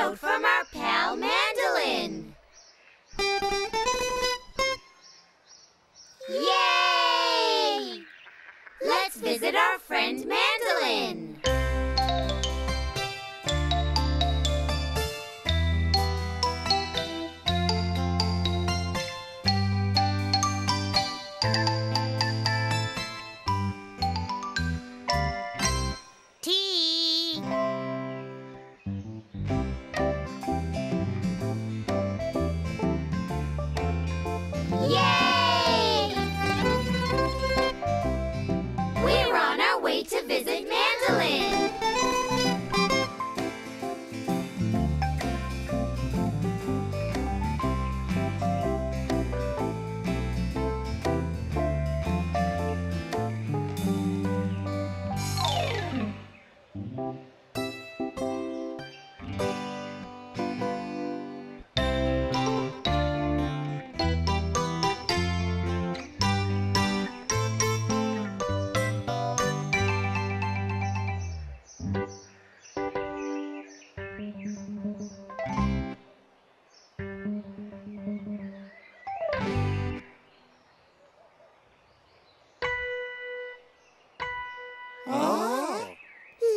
note from our pal Mandolin. Yay! Let's visit our friend Mandolin. To visit Mandolin.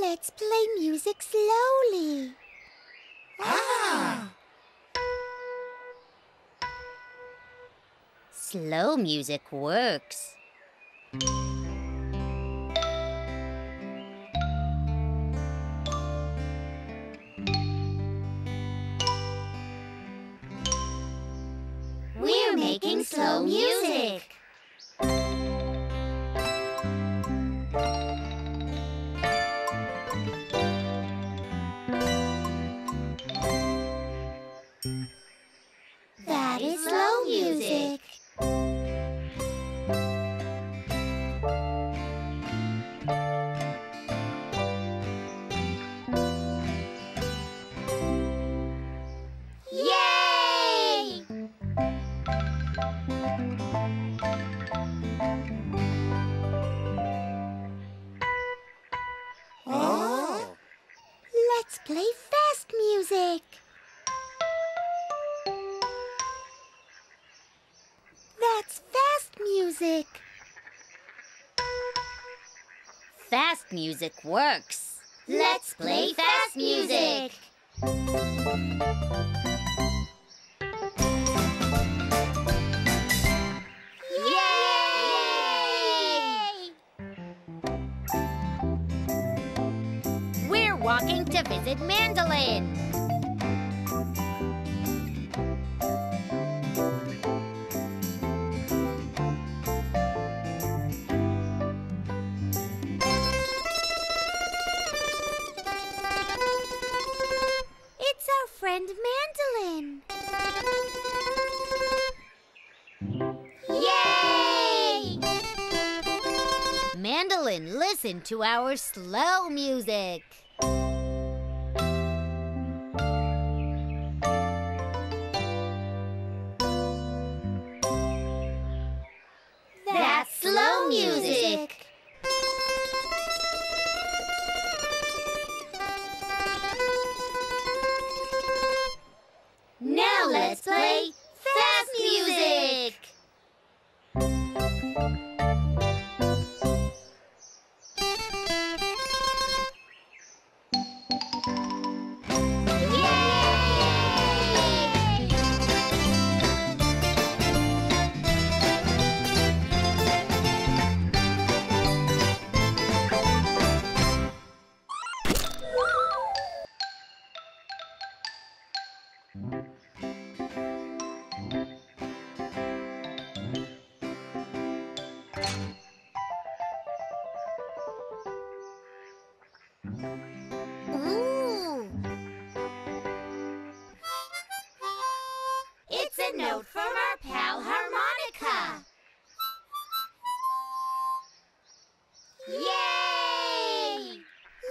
Let's play music slowly. Slow music works. We're making slow music. That is slow music. Yay! Oh! Let's play fast music. Fast music works. Let's play fast music. Yay! We're walking to visit Mandolin. Friend Mandolin. Yay! Mandolin, listen to our slow music. That's slow music. Let's play fast music! Yay! Ooh! It's a note from our pal Harmonica. Yay!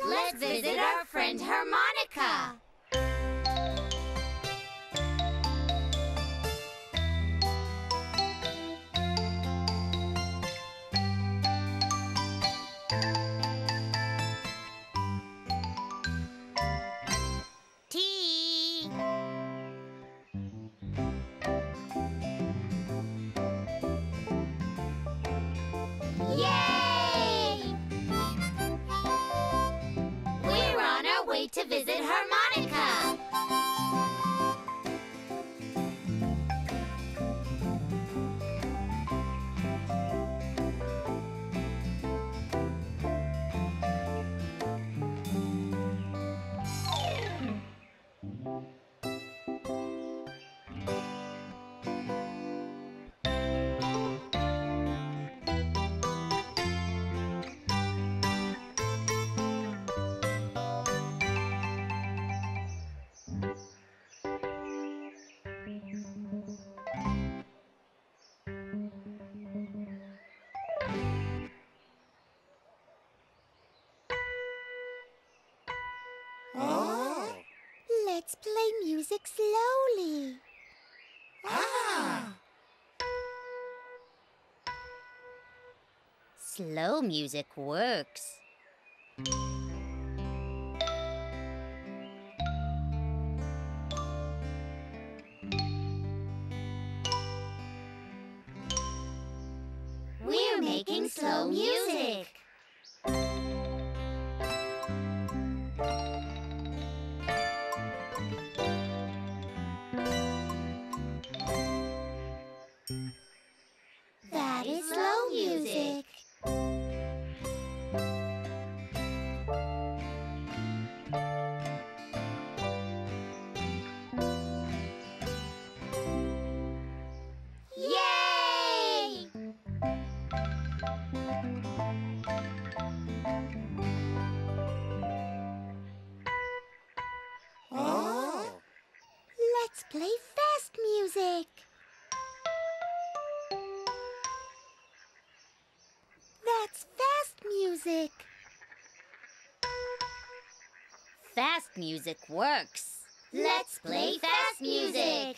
Let's visit our friend Harmonica. way to visit Harmonica. Let's play music slowly. Ah! Slow music works. We're making slow music. Play fast music. That's fast music. Fast music works. Let's play fast music.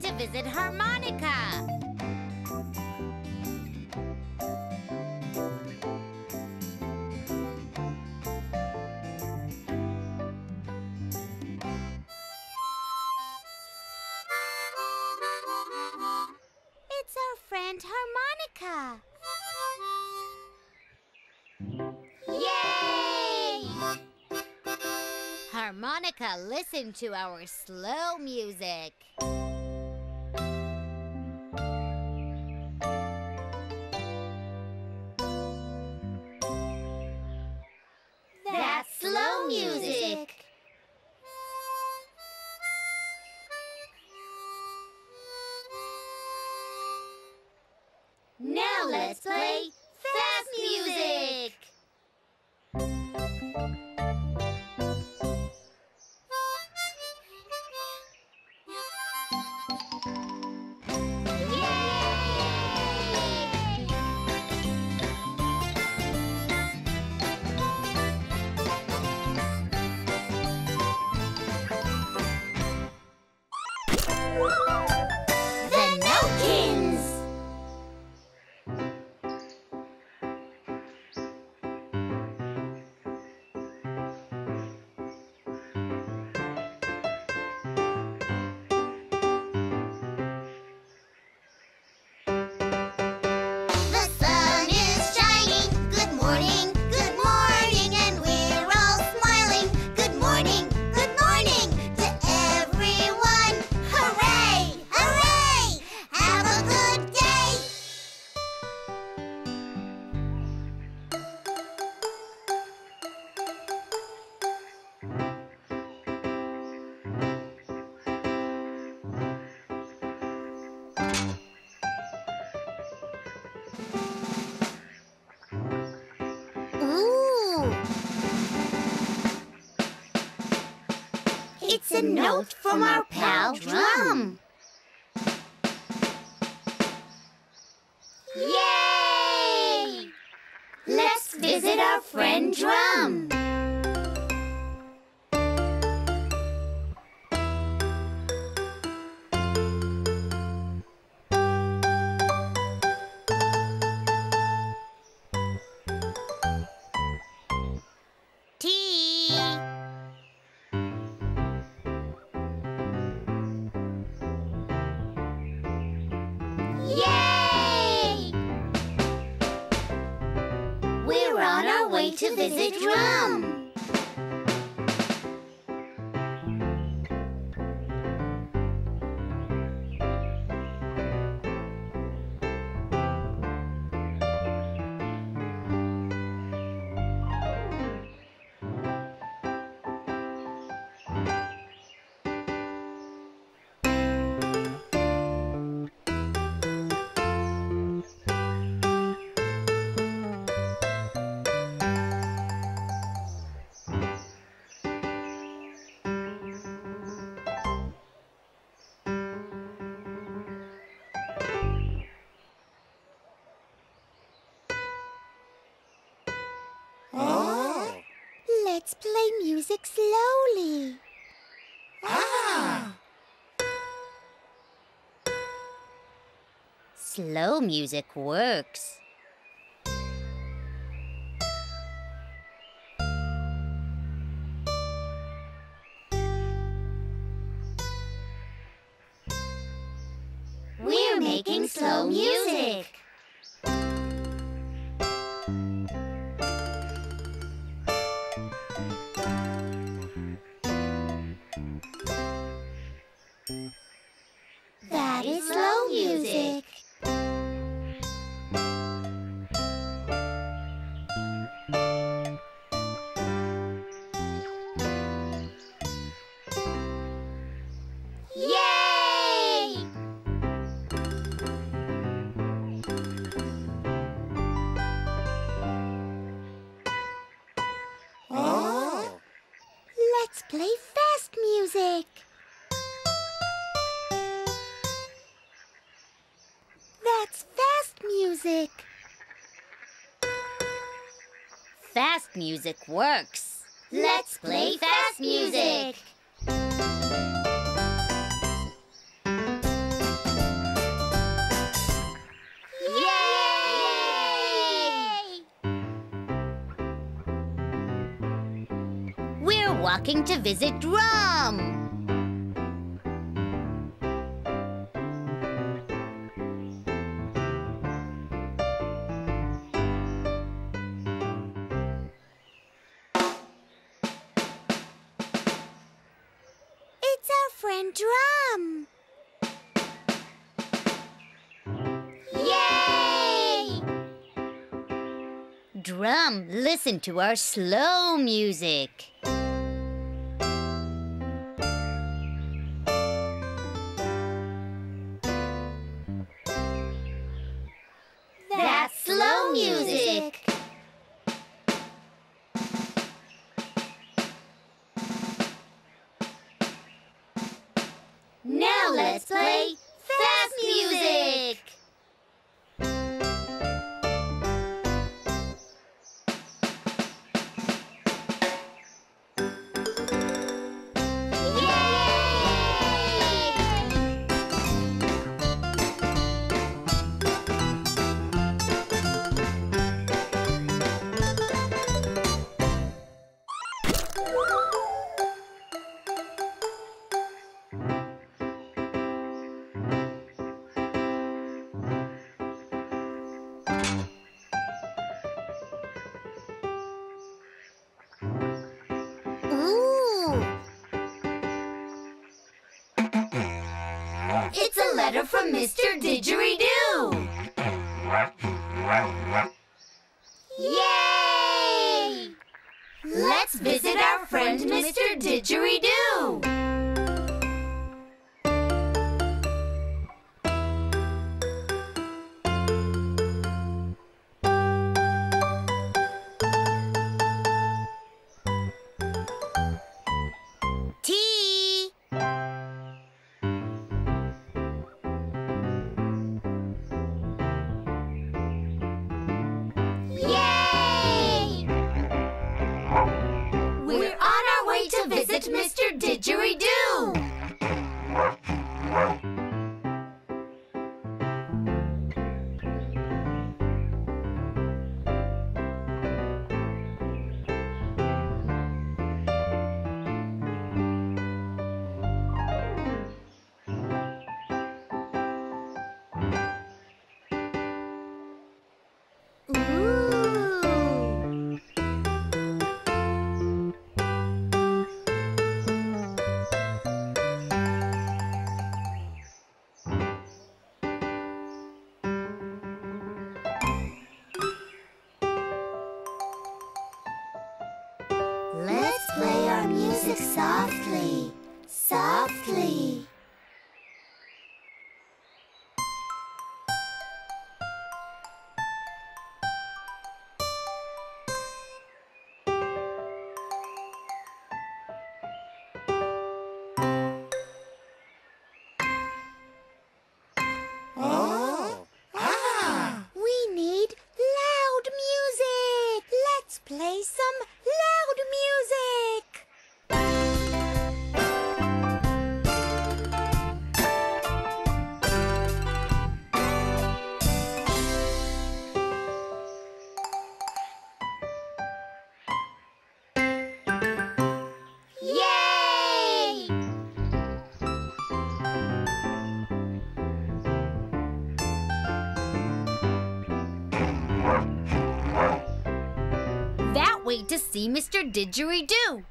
To visit Harmonica. It's our friend Harmonica. Yay! Harmonica, listen to our slow music. Let's play fast music! It's a note from our pal Drum. Yay! Let's visit our friend Drum. time to visit Rum. Let's play music slowly. Slow music works. We're making slow music. That is slow music. Yay! Oh! Let's play fast music. Fast music works. Let's play fast music. Yay! We're walking to visit Rum. Drum! Yay! Drum, listen to our slow music. That's slow music. Let's play fast music! It's a letter from Mr. Didgeridoo! Yay! Let's visit our friend Mr. Didgeridoo! Mr. Didgeridoo. wait to see Mr. Didgeridoo.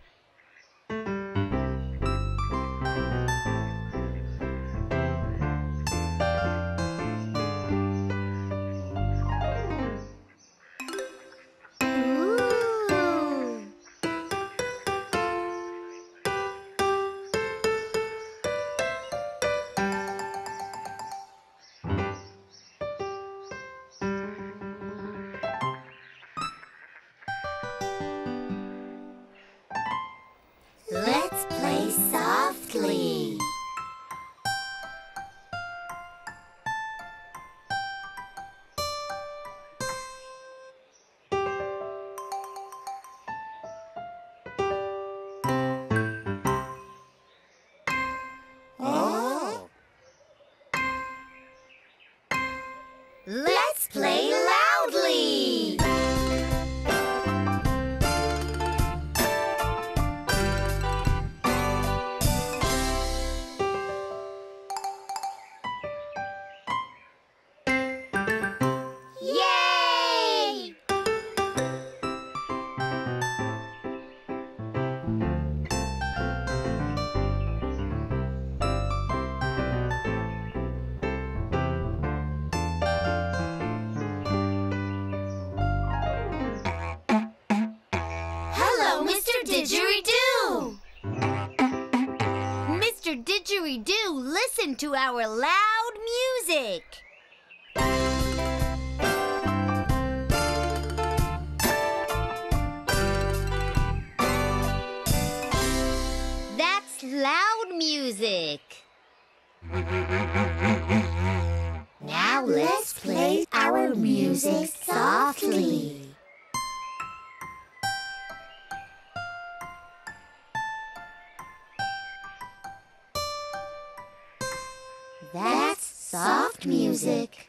To our loud music. That's loud music. Now let's play our music softly. Soft music.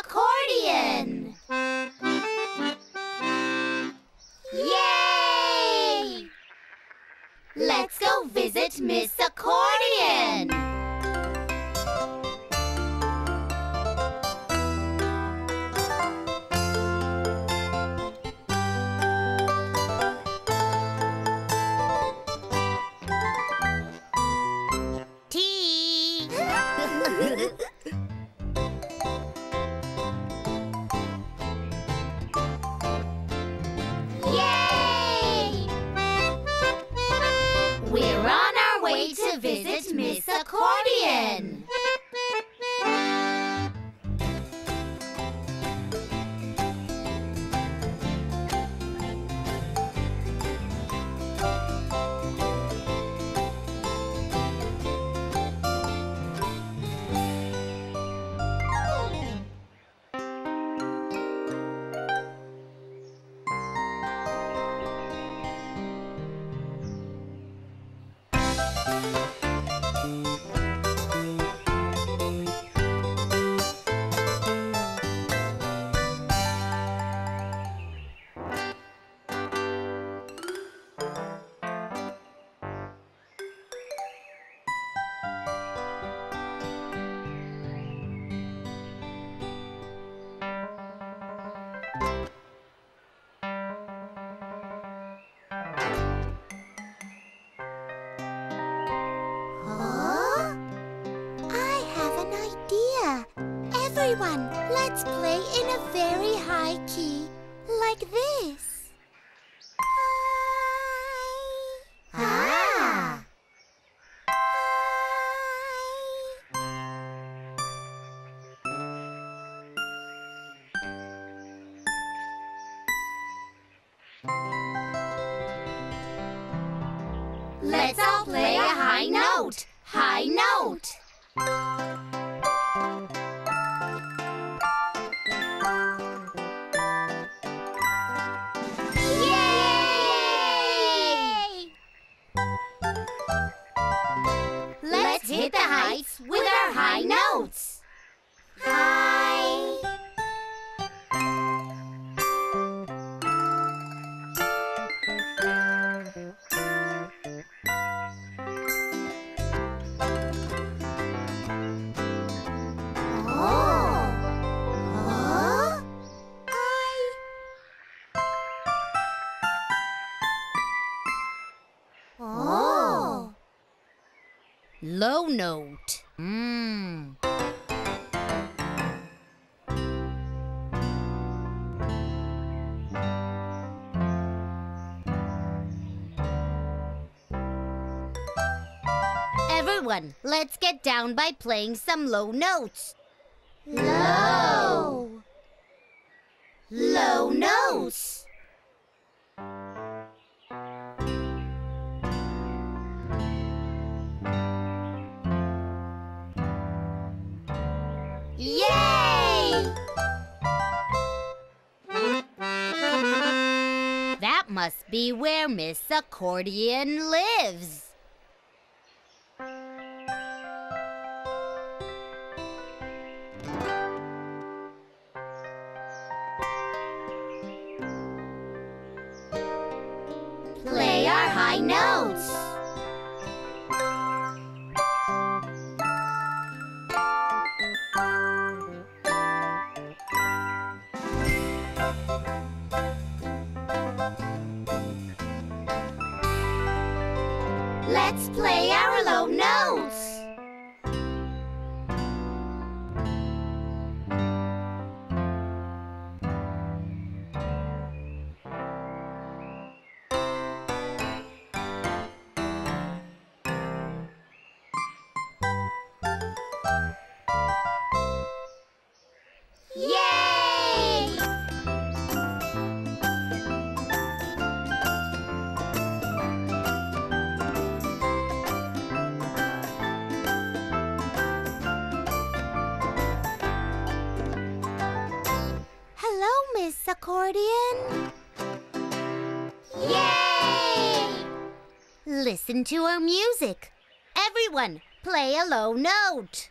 Accordion! Yay! Let's go visit Miss Accordion! Everyone, let's play in a very high key, like this. Hi. Ah. Hi. Let's all play a high note. High note. Hit the heights with our high notes. High. Oh. Huh? High. Oh. Low note. Everyone, let's get down by playing some low notes. Low. Low notes. Yay! That must be where Miss Accordion lives. Play our high notes. Let's play our low notes. Accordion. Yay! Listen to our music. Everyone, play a low note.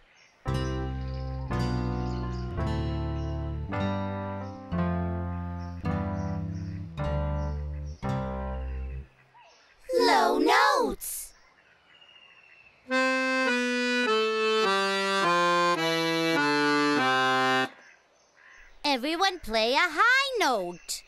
Low notes. Everyone play a high note.